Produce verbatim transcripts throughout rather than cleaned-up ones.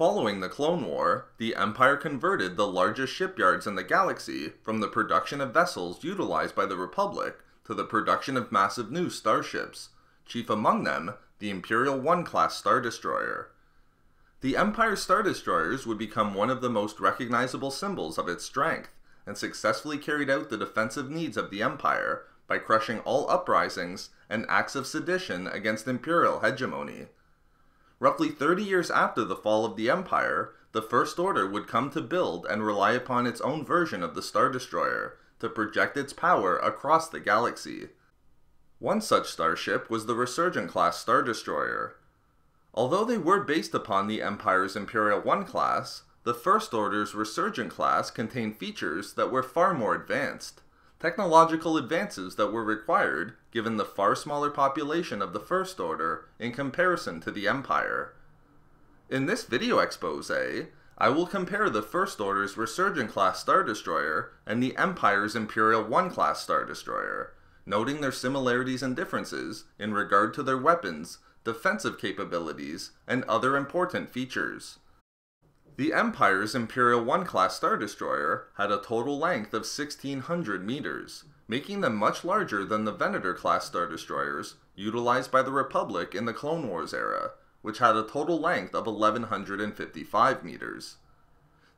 Following the Clone War, the Empire converted the largest shipyards in the galaxy from the production of vessels utilized by the Republic to the production of massive new starships, chief among them the Imperial I-class Star Destroyer. The Empire's Star Destroyers would become one of the most recognizable symbols of its strength, and successfully carried out the defensive needs of the Empire by crushing all uprisings and acts of sedition against Imperial hegemony. Roughly thirty years after the fall of the Empire, the First Order would come to build and rely upon its own version of the Star Destroyer to project its power across the galaxy. One such starship was the Resurgent-class Star Destroyer. Although they were based upon the Empire's Imperial I-class, the First Order's Resurgent-class contained features that were far more advanced, technological advances that were required given the far smaller population of the First Order in comparison to the Empire. In this video exposé, I will compare the First Order's Resurgent-class Star Destroyer and the Empire's Imperial I-class Star Destroyer, noting their similarities and differences in regard to their weapons, defensive capabilities, and other important features. The Empire's Imperial I-class Star Destroyer had a total length of sixteen hundred meters, making them much larger than the Venator-class Star Destroyers utilized by the Republic in the Clone Wars era, which had a total length of eleven hundred fifty-five meters.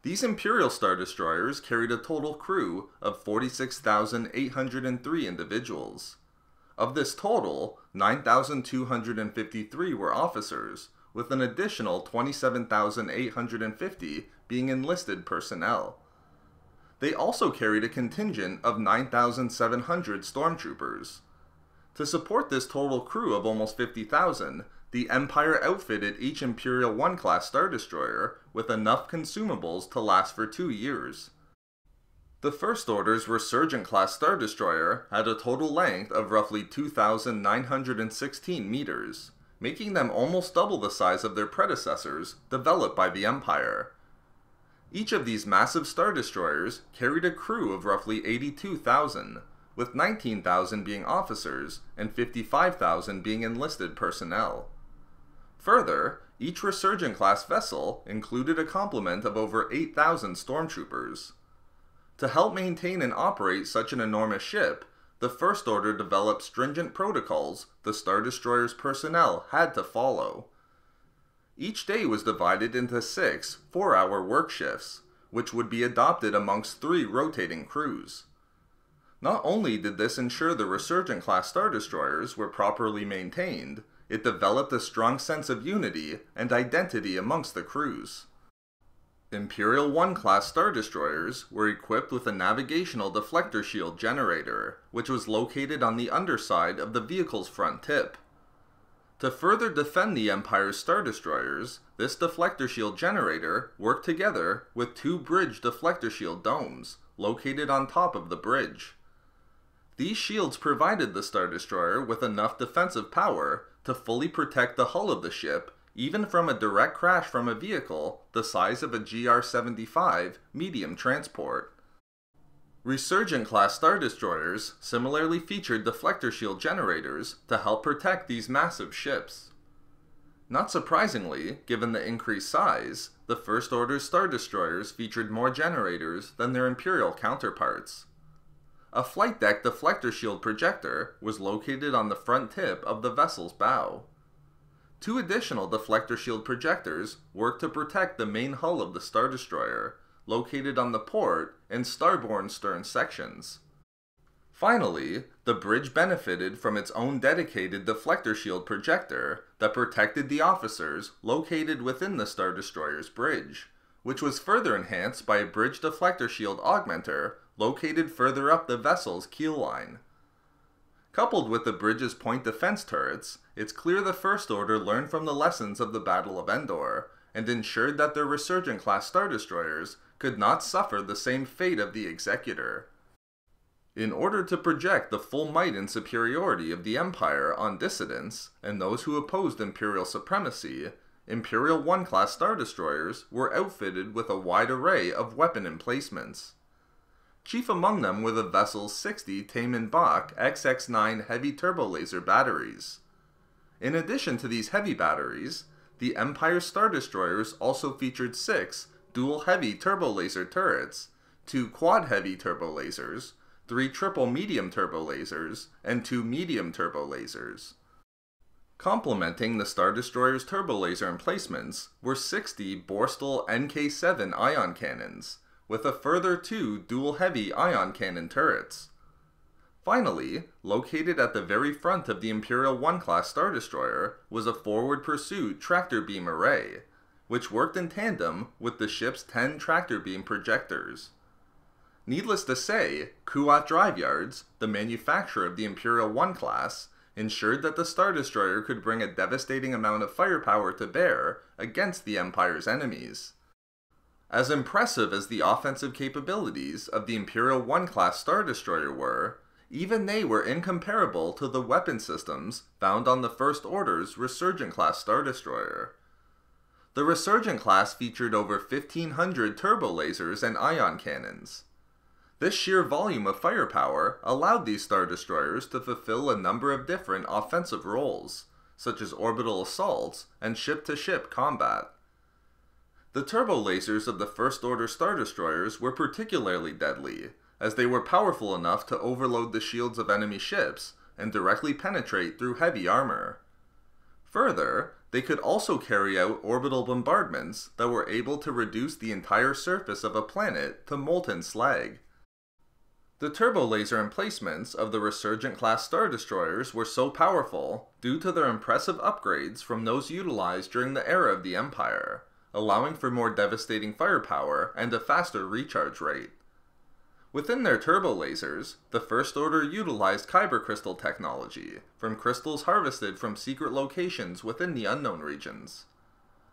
These Imperial Star Destroyers carried a total crew of forty-six thousand eight hundred three individuals. Of this total, nine thousand two hundred fifty-three were officers, with an additional twenty-seven thousand eight hundred fifty being enlisted personnel. They also carried a contingent of nine thousand seven hundred stormtroopers. To support this total crew of almost fifty thousand, the Empire outfitted each Imperial I-class Star Destroyer with enough consumables to last for two years. The First Order's Resurgent-class Star Destroyer had a total length of roughly two thousand nine hundred sixteen meters, making them almost double the size of their predecessors developed by the Empire. Each of these massive Star Destroyers carried a crew of roughly eighty-two thousand, with nineteen thousand being officers and fifty-five thousand being enlisted personnel. Further, each Resurgent-class vessel included a complement of over eight thousand stormtroopers. To help maintain and operate such an enormous ship, the First Order developed stringent protocols the Star Destroyer's personnel had to follow. Each day was divided into six four-hour work shifts, which would be adopted amongst three rotating crews. Not only did this ensure the Resurgent-class Star Destroyers were properly maintained, it developed a strong sense of unity and identity amongst the crews. Imperial I-class Star Destroyers were equipped with a navigational deflector shield generator, which was located on the underside of the vehicle's front tip. To further defend the Empire's Star Destroyers, this deflector shield generator worked together with two bridge deflector shield domes, located on top of the bridge. These shields provided the Star Destroyer with enough defensive power to fully protect the hull of the ship, even from a direct crash from a vehicle the size of a G R seventy-five medium transport. Resurgent-class Star Destroyers similarly featured deflector shield generators to help protect these massive ships. Not surprisingly, given the increased size, the First Order's Star Destroyers featured more generators than their Imperial counterparts. A flight deck deflector shield projector was located on the front tip of the vessel's bow. Two additional deflector shield projectors worked to protect the main hull of the Star Destroyer, located on the port and starboard stern sections. Finally, the bridge benefited from its own dedicated deflector shield projector that protected the officers located within the Star Destroyer's bridge, which was further enhanced by a bridge deflector shield augmenter located further up the vessel's keel line. Coupled with the bridge's point defense turrets, it's clear the First Order learned from the lessons of the Battle of Endor, and ensured that their Resurgent-class Star Destroyers could not suffer the same fate of the Executor. In order to project the full might and superiority of the Empire on dissidents, and those who opposed Imperial supremacy, Imperial I-class Star Destroyers were outfitted with a wide array of weapon emplacements. Chief among them were the vessel's sixty Taman Bach X X nine heavy turbolaser batteries. In addition to these heavy batteries, the Empire Star Destroyers also featured six dual-heavy turbolaser turrets, two quad-heavy turbolasers, three triple-medium turbolasers, and two medium turbolasers. Complementing the Star Destroyer's turbolaser emplacements were sixty Borstal N K seven ion cannons, with a further two dual-heavy ion cannon turrets. Finally, located at the very front of the Imperial I-class Star Destroyer was a forward pursuit tractor beam array, which worked in tandem with the ship's ten tractor beam projectors. Needless to say, Kuat Drive Yards, the manufacturer of the Imperial I-class, ensured that the Star Destroyer could bring a devastating amount of firepower to bear against the Empire's enemies. As impressive as the offensive capabilities of the Imperial I-class Star Destroyer were, even they were incomparable to the weapon systems found on the First Order's Resurgent-class Star Destroyer. The Resurgent-class featured over fifteen hundred turbolasers and ion cannons. This sheer volume of firepower allowed these Star Destroyers to fulfill a number of different offensive roles, such as orbital assaults and ship-to-ship combat. The turbolasers of the First Order Star Destroyers were particularly deadly, as they were powerful enough to overload the shields of enemy ships and directly penetrate through heavy armor. Further, they could also carry out orbital bombardments that were able to reduce the entire surface of a planet to molten slag. The turbolaser emplacements of the Resurgent-class Star Destroyers were so powerful due to their impressive upgrades from those utilized during the era of the Empire, allowing for more devastating firepower and a faster recharge rate. Within their turbolasers, the First Order utilized kyber crystal technology from crystals harvested from secret locations within the Unknown Regions.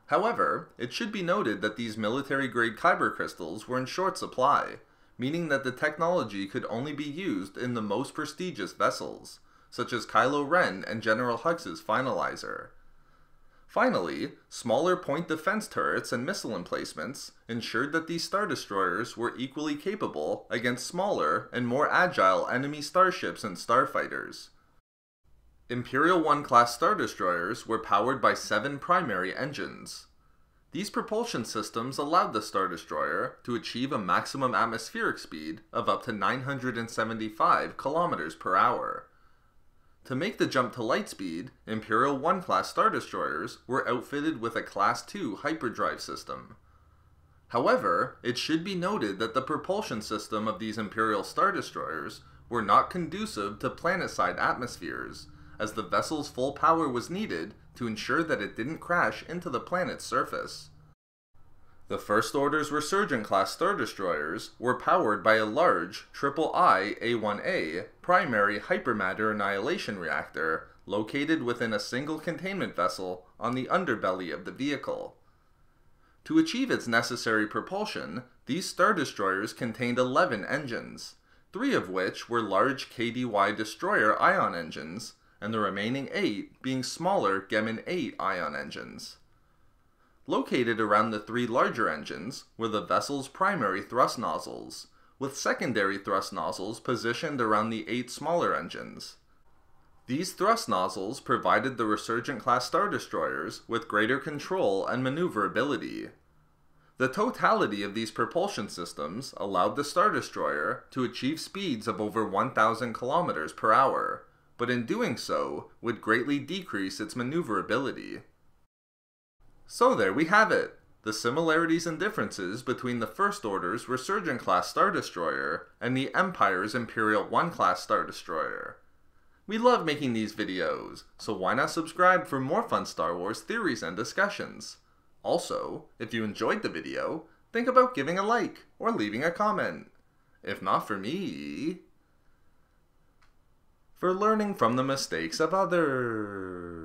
However, it should be noted that these military-grade kyber crystals were in short supply, meaning that the technology could only be used in the most prestigious vessels, such as Kylo Ren and General Hux's Finalizer. Finally, smaller point defense turrets and missile emplacements ensured that these Star Destroyers were equally capable against smaller and more agile enemy starships and starfighters. Imperial I-class Star Destroyers were powered by seven primary engines. These propulsion systems allowed the Star Destroyer to achieve a maximum atmospheric speed of up to nine hundred seventy-five kilometers per hour. To make the jump to light speed, Imperial I-class Star Destroyers were outfitted with a Class two hyperdrive system. However, it should be noted that the propulsion system of these Imperial Star Destroyers were not conducive to planetside atmospheres, as the vessel's full power was needed to ensure that it didn't crash into the planet's surface. The First Order's Resurgent-class Star Destroyers were powered by a large triple I A one A primary hypermatter annihilation reactor located within a single containment vessel on the underbelly of the vehicle. To achieve its necessary propulsion, these Star Destroyers contained eleven engines, three of which were large K D Y destroyer ion engines, and the remaining eight being smaller Gemin eight ion engines. Located around the three larger engines were the vessel's primary thrust nozzles, with secondary thrust nozzles positioned around the eight smaller engines. These thrust nozzles provided the Resurgent-class Star Destroyers with greater control and maneuverability. The totality of these propulsion systems allowed the Star Destroyer to achieve speeds of over one thousand kilometers per hour, but in doing so would greatly decrease its maneuverability. So there we have it, the similarities and differences between the First Order's Resurgent-class Star Destroyer and the Empire's Imperial I-class Star Destroyer. We love making these videos, so why not subscribe for more fun Star Wars theories and discussions? Also, if you enjoyed the video, think about giving a like or leaving a comment. If not for me, for learning from the mistakes of others.